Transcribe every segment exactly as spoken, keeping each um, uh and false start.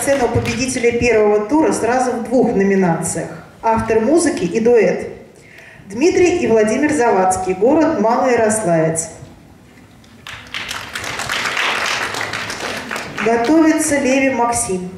сцена у победителя первого тура сразу в двух номинациях. Автор музыки и дуэт. Дмитрий и Владимир Завацкий, город Малоярославец. Готовится Леви Максим.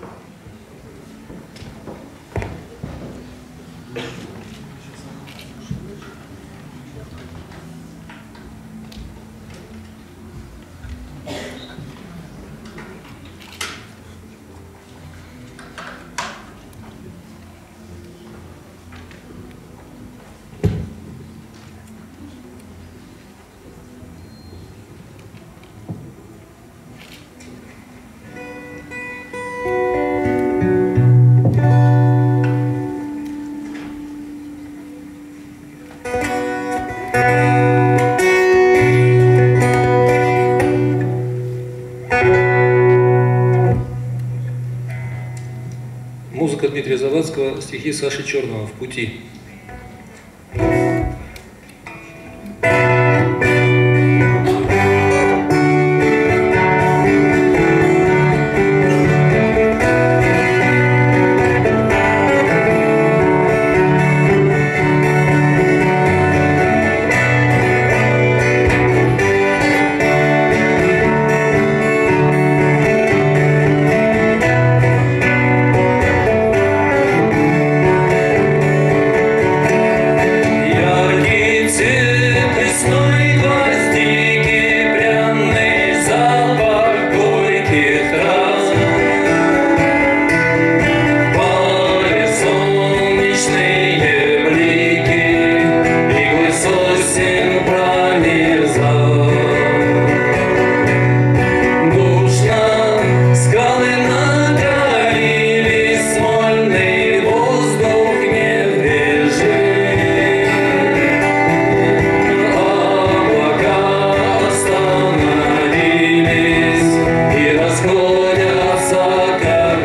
Музыка Дмитрия Завацкого, стихи Саши Черного «В пути».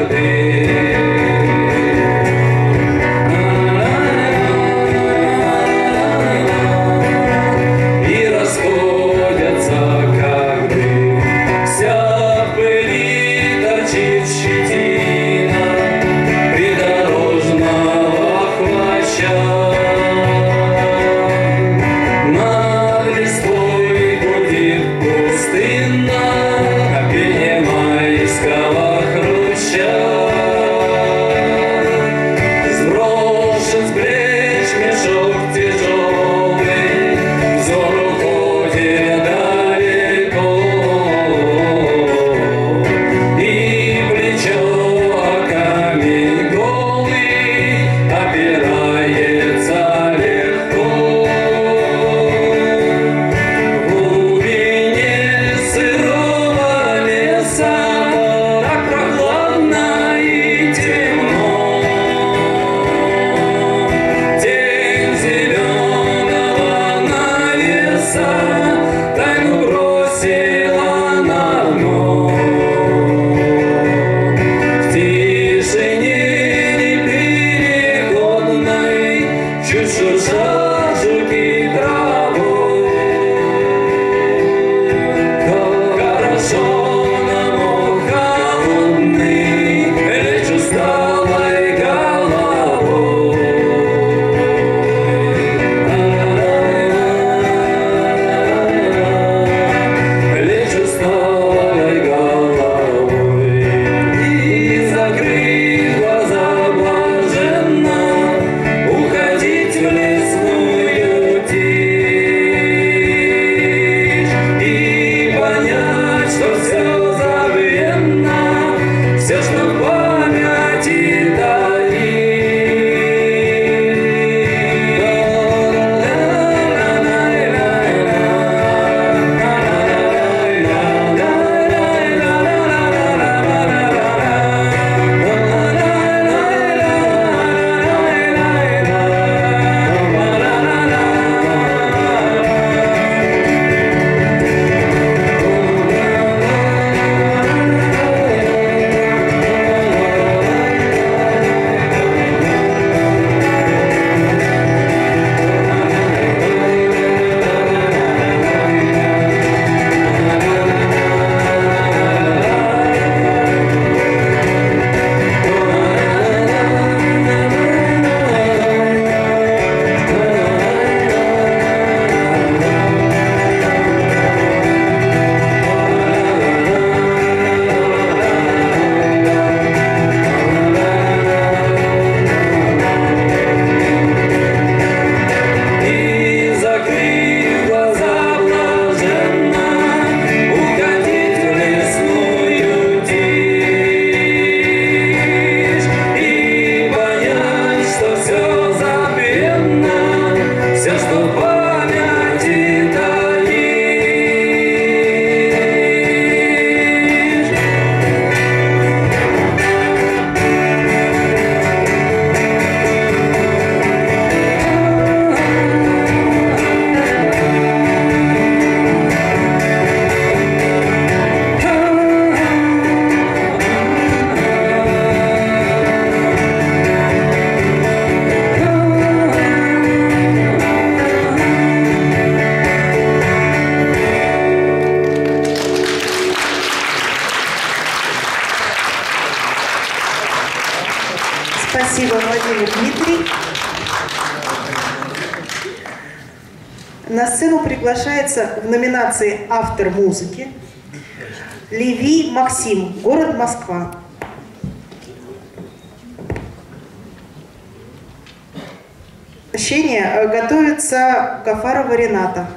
Please. Спасибо, Владимир Дмитрий. На сцену приглашается в номинации «Автор музыки» Леви Максим, город Москва. Готовится Кафарова Рената.